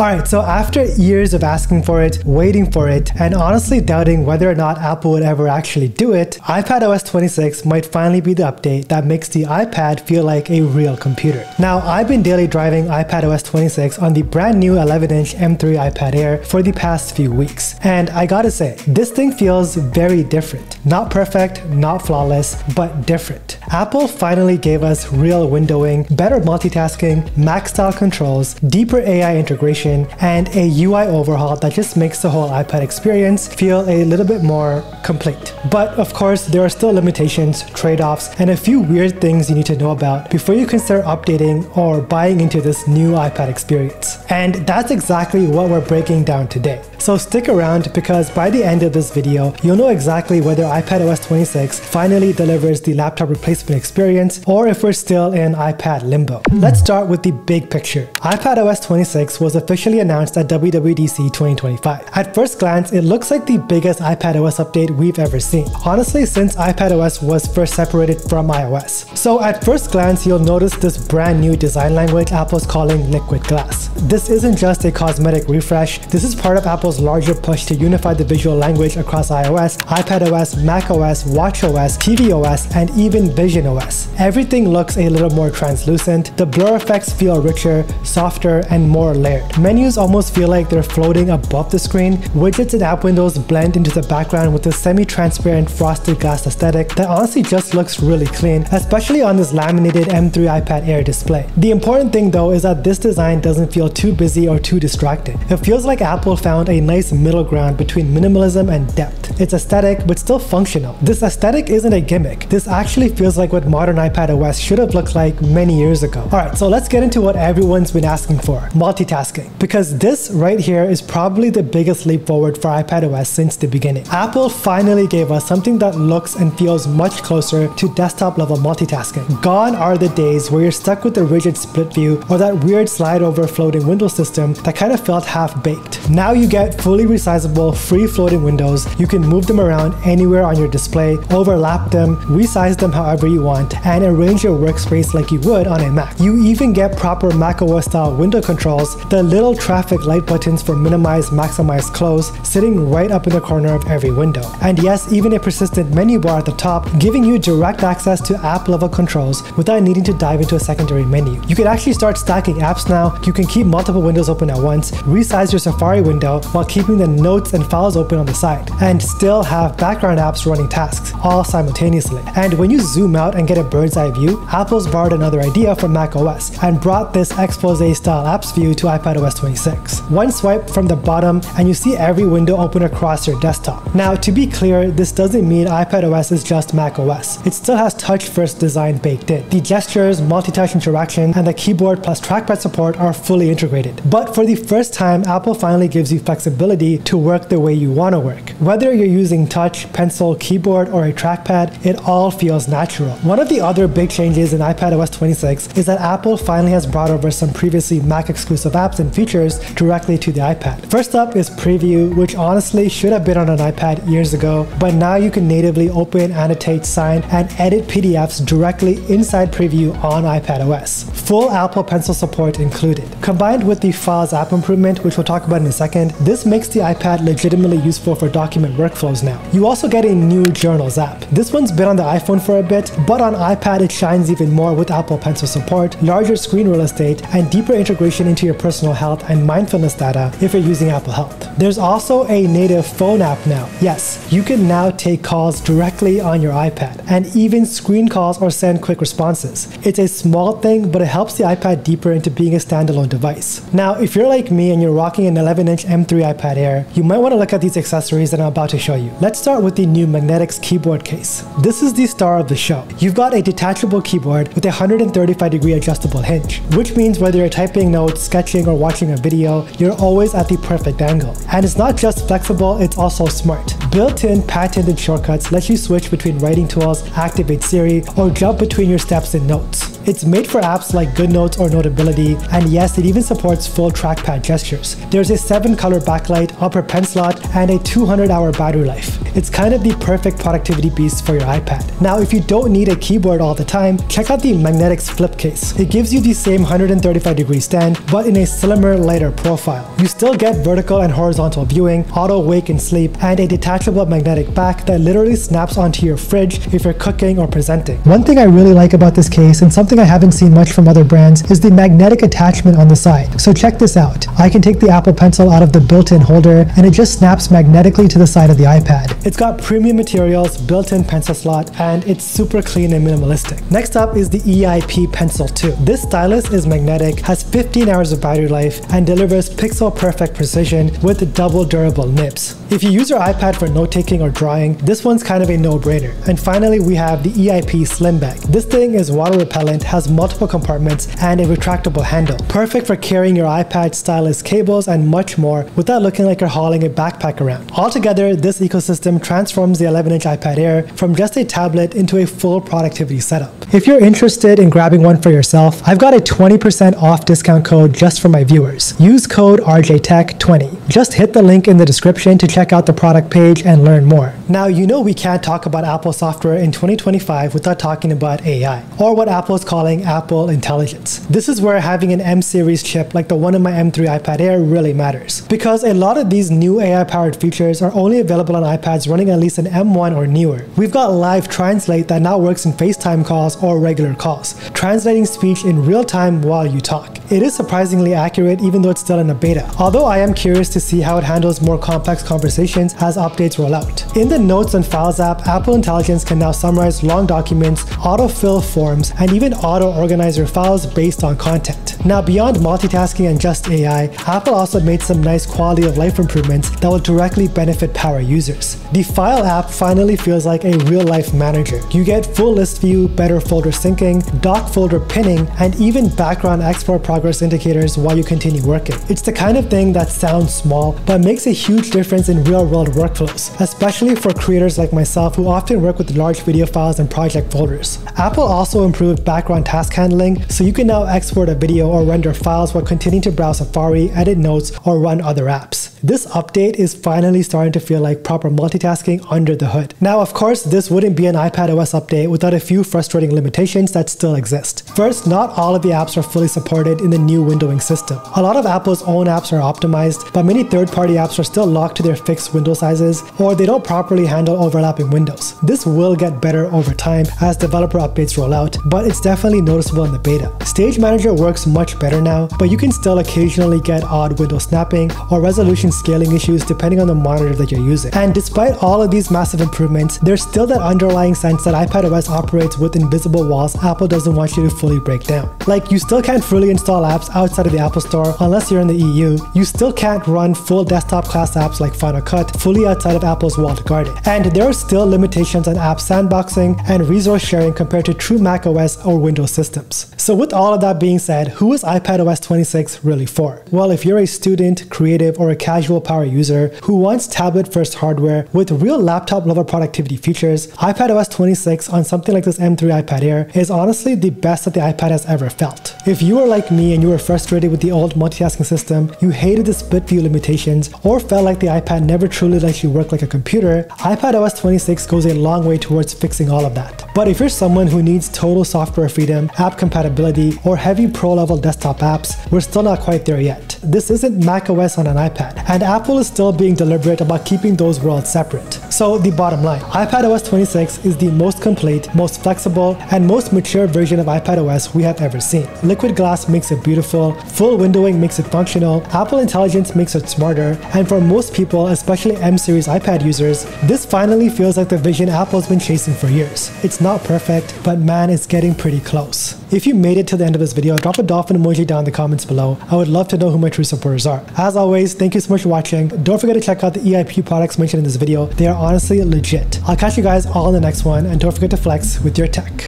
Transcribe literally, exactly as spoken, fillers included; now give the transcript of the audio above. Alright, so after years of asking for it, waiting for it, and honestly doubting whether or not Apple would ever actually do it, iPadOS twenty-six might finally be the update that makes the iPad feel like a real computer. Now, I've been daily driving iPadOS twenty-six on the brand new eleven inch M three iPad Air for the past few weeks, and I gotta say, this thing feels very different. Not perfect, not flawless, but different. Apple finally gave us real windowing, better multitasking, Mac-style controls, deeper A I integration, and a U I overhaul that just makes the whole iPad experience feel a little bit more complete. But of course, there are still limitations, trade-offs, and a few weird things you need to know about before you consider updating or buying into this new iPad experience. And that's exactly what we're breaking down today. So stick around, because by the end of this video, you'll know exactly whether iPadOS twenty-six finally delivers the laptop replacement experience or if we're still in iPad limbo. Let's start with the big picture. iPadOS twenty-six was officially announced at W W D C twenty twenty-five. At first glance, it looks like the biggest iPadOS update we've ever seen, honestly, since iPadOS was first separated from iOS. So at first glance, you'll notice this brand new design language Apple's calling Liquid Glass. This isn't just a cosmetic refresh, this is part of Apple's larger push to unify the visual language across iOS, iPadOS, macOS, watchOS, tvOS, and even visionOS. Everything looks a little more translucent, the blur effects feel richer, softer, and more layered. Menus almost feel like they're floating above the screen, widgets and app windows blend into the background with a semi-transparent frosted glass aesthetic that honestly just looks really clean, especially on this laminated M three iPad Air display. The important thing though is that this design doesn't feel too busy or too distracting. It feels like Apple found a nice middle ground between minimalism and depth. It's aesthetic but still functional. This aesthetic isn't a gimmick. This actually feels like what modern iPadOS should have looked like many years ago. Alright, so let's get into what everyone's been asking for, multitasking. Because this right here is probably the biggest leap forward for iPadOS since the beginning. Apple finally gave us something that looks and feels much closer to desktop level multitasking. Gone are the days where you're stuck with the rigid split view or that weird slide over floating window system that kind of felt half baked. Now you get fully resizable, free floating windows. You can move them around anywhere on your display, overlap them, resize them however you want, and arrange your workspace like you would on a Mac. You even get proper macOS style window controls, the little traffic light buttons for minimize, maximize, close, sitting right up in the corner of every window. And yes, even a persistent menu bar at the top, giving you direct access to app level controls without needing to dive into a secondary menu. You can actually start stacking apps now. You can keep multiple windows open at once, resize your Safari window, while keeping the notes and files open on the side, and still have background apps running tasks, all simultaneously. And when you zoom out and get a bird's eye view, Apple's borrowed another idea from macOS and brought this expose-style apps view to iPadOS twenty-six. One swipe from the bottom and you see every window open across your desktop. Now, to be clear, this doesn't mean iPadOS is just macOS. It still has touch-first design baked in. The gestures, multi-touch interaction, and the keyboard plus trackpad support are fully integrated. But for the first time, Apple finally gives you flexibility flexibility to work the way you want to work. Whether you're using touch, pencil, keyboard, or a trackpad, it all feels natural. One of the other big changes in iPadOS twenty-six is that Apple finally has brought over some previously Mac-exclusive apps and features directly to the iPad. First up is Preview, which honestly should have been on an iPad years ago, but now you can natively open, annotate, sign, and edit P D Fs directly inside Preview on iPadOS. Full Apple Pencil support included. Combined with the Files app improvement, which we'll talk about in a second, this makes the iPad legitimately useful for document workflows now. You also get a new Journals app. This one's been on the iPhone for a bit, but on iPad it shines even more with Apple Pencil support, larger screen real estate, and deeper integration into your personal health and mindfulness data if you're using Apple Health. There's also a native phone app now. Yes, you can now take calls directly on your iPad, and even screen calls or send quick responses. It's a small thing, but it helps the iPad deeper into being a standalone device. Now, if you're like me and you're rocking an eleven inch M three iPad Air, you might want to look at these accessories that I'm about to show you. Let's start with the new Magnetix Keyboard Case. This is the star of the show. You've got a detachable keyboard with a one hundred thirty-five degree adjustable hinge, which means whether you're typing notes, sketching, or watching a video, you're always at the perfect angle. And it's not just flexible, it's also smart. Built-in patented shortcuts let you switch between writing tools, activate Siri, or jump between your steps in Notes. It's made for apps like GoodNotes or Notability, and yes, it even supports full trackpad gestures. There's a seven color backlight, upper pen slot, and a two hundred hour battery life. It's kind of the perfect productivity beast for your iPad. Now, if you don't need a keyboard all the time, check out the Magnetix Flip Case. It gives you the same one hundred thirty-five degree stand, but in a slimmer, lighter profile. You still get vertical and horizontal viewing, auto wake and sleep, and a detachable magnetic back that literally snaps onto your fridge if you're cooking or presenting. One thing I really like about this case, and something I haven't seen much from other brands, is the magnetic attachment on the side. So check this out. I can take the Apple Pencil out of the built-in holder, and it just snaps magnetically to the side of the iPad. It's got premium materials, built-in pencil slot, and it's super clean and minimalistic. Next up is the E I P Pencil two. This stylus is magnetic, has fifteen hours of battery life, and delivers pixel-perfect precision with double durable nibs. If you use your iPad for note-taking or drawing, this one's kind of a no-brainer. And finally, we have the E I P Slim Bag. This thing is water-repellent, has multiple compartments, and a retractable handle. Perfect for carrying your iPad, stylus, cables, and much more without looking like you're hauling a backpack around. Altogether, this ecosystem transforms the eleven inch iPad Air from just a tablet into a full productivity setup. If you're interested in grabbing one for yourself, I've got a twenty percent off discount code just for my viewers. Use code R J Tech twenty. Just hit the link in the description to check out the product page and learn more. Now, you know we can't talk about Apple software in twenty twenty-five without talking about A I, or what Apple is calling Apple Intelligence. This is where having an M series chip like the one in my M three iPad Air really matters, because a lot of these new A I-powered features are only available on iPads running at least an M one or newer. We've got Live Translate that now works in FaceTime calls or regular calls, translating speech in real time while you talk. It is surprisingly accurate even though it's still in a beta, although I am curious to see how it handles more complex conversations as updates roll out. In the Notes and Files app, Apple Intelligence can now summarize long documents, autofill forms, and even auto-organize your files based on content. Now, beyond multitasking and just A I, Apple also made some nice quality of life improvements that will directly benefit power users. The File app finally feels like a real-life manager. You get full list view, better folder syncing, doc folder pinning, and even background export progress indicators while you continue working. It's the kind of thing that sounds small, but makes a huge difference in real-world workflows, especially for creators like myself who often work with large video files and project folders. Apple also improved background task handling, so you can now export a video or render files while continuing to browse Safari, edit notes, or run other apps. This update is finally starting to feel like proper multitasking under the hood. Now, of course, this wouldn't be an iPadOS update without a few frustrating limitations that still exist. First, not all of the apps are fully supported in the new windowing system. A lot of Apple's own apps are optimized, but many third-party apps are still locked to their fixed window sizes, or they don't properly handle overlapping windows. This will get better over time as developer updates roll out, but it's definitely noticeable in the beta. Stage Manager works much better now, but you can still occasionally get odd window snapping or resolution scaling issues depending on the monitor that you're using. And despite all of these massive improvements, there's still that underlying sense that iPadOS operates with invisible walls Apple doesn't want you to fully break down. Like, you still can't fully install apps outside of the Apple Store unless you're in the E U, you still can't run full desktop class apps like Final Cut fully outside of Apple's walled garden, and there are still limitations on app sandboxing and resource sharing compared to true macOS or Windows systems. So with all of that being said, who is iPadOS twenty-six really for? Well, if you're a student, creative, or a casual power user who wants tablet-first hardware with real laptop-level productivity features, iPadOS twenty-six on something like this M three iPad Air is honestly the best that the iPad has ever felt. If you are like me and you were frustrated with the old multitasking system, you hated the split view limitations, or felt like the iPad never truly lets you work like a computer, iPadOS twenty-six goes a long way towards fixing all of that. But if you're someone who needs total software freedom, app compatibility, or heavy pro-level desktop apps, we're still not quite there yet. This isn't macOS on an iPad, and Apple is still being deliberate about keeping those worlds separate. So the bottom line, iPadOS twenty-six is the most complete, most flexible, and most mature version of iPadOS we have ever seen. Liquid Glass makes it beautiful, full windowing makes it functional, Apple Intelligence makes it smarter, and for most people, especially M series iPad users, this finally feels like the vision Apple's been chasing for years. It's not perfect, but man, it's getting pretty close. If you made it to the end of this video, drop a dolphin emoji down in the comments below. I would love to know who my true supporters are. As always, thank you so much for watching. Don't forget to check out the E I P products mentioned in this video. They are honestly legit. I'll catch you guys all in the next one, and don't forget to flex with your tech.